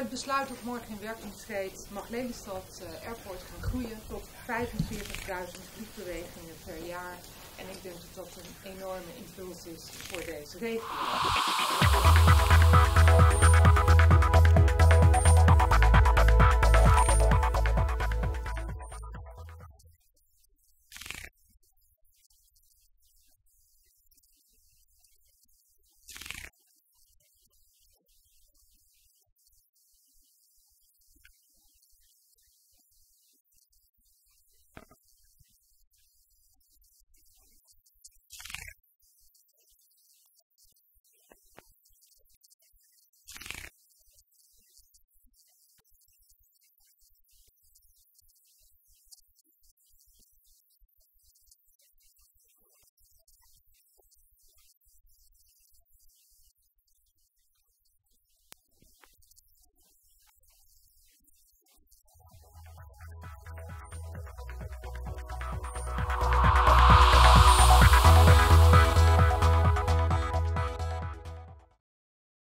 Met besluit dat morgen in werking treedt, mag Lelystad Airport gaan groeien tot 45.000 vliegbewegingen per jaar. En ik denk dat dat een enorme impuls is voor deze regio.